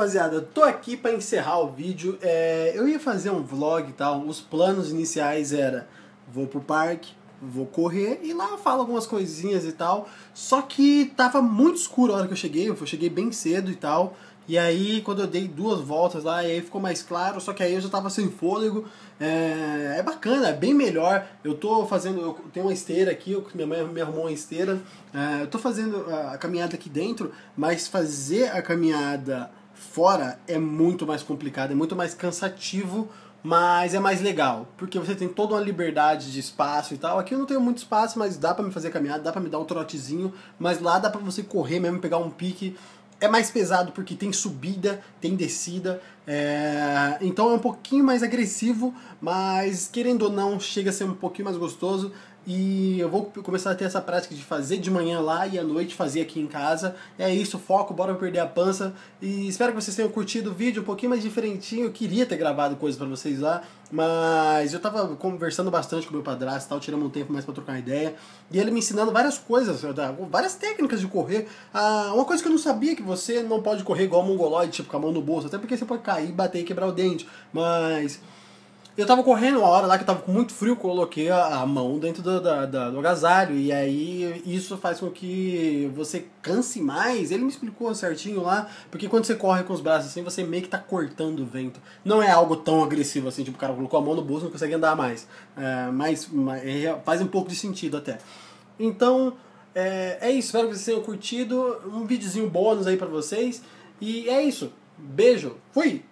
rapaziada, tô aqui para encerrar o vídeo. Eu ia fazer um vlog e tal. Os planos iniciais era: vou pro parque, vou correr e lá eu falo algumas coisinhas e tal. Só que tava muito escuro a hora que eu cheguei bem cedo e tal. E aí quando eu dei duas voltas lá, e aí ficou mais claro, só que aí eu já tava sem fôlego. É bacana, é bem melhor. Eu tô fazendo, eu tenho uma esteira aqui, minha mãe me arrumou uma esteira. Eu tô fazendo a caminhada aqui dentro, mas fazer a caminhada fora é muito mais complicado, é muito mais cansativo. Mas é mais legal, porque você tem toda uma liberdade de espaço e tal. Aqui eu não tenho muito espaço, mas dá pra me fazer caminhada, dá pra me dar um trotezinho. Mas lá dá pra você correr mesmo, pegar um pique. É mais pesado porque tem subida, tem descida. Então é um pouquinho mais agressivo, mas querendo ou não, chega a ser um pouquinho mais gostoso. E eu vou começar a ter essa prática de fazer de manhã lá e à noite fazer aqui em casa. É isso, foco, bora perder a pança. E espero que vocês tenham curtido o vídeo, um pouquinho mais diferentinho. Eu queria ter gravado coisas pra vocês lá, mas eu tava conversando bastante com meu padrasto e tal, tirando um tempo mais pra trocar uma ideia. E ele me ensinando várias coisas, várias técnicas de correr. Uma coisa que eu não sabia, que você não pode correr igual mongoloide, tipo com a mão no bolso, até porque você pode cair, bater e quebrar o dente. Mas eu tava correndo uma hora lá que eu tava com muito frio, coloquei a mão dentro do agasalho, e aí isso faz com que você canse mais. Ele me explicou certinho lá, porque quando você corre com os braços assim, você meio que tá cortando o vento. Não é algo tão agressivo assim, tipo, o cara colocou a mão no bolso e não consegue andar mais. Mas faz um pouco de sentido até. Então, é isso. Espero que vocês tenham curtido. Um videozinho bônus aí pra vocês. E é isso. Beijo. Fui!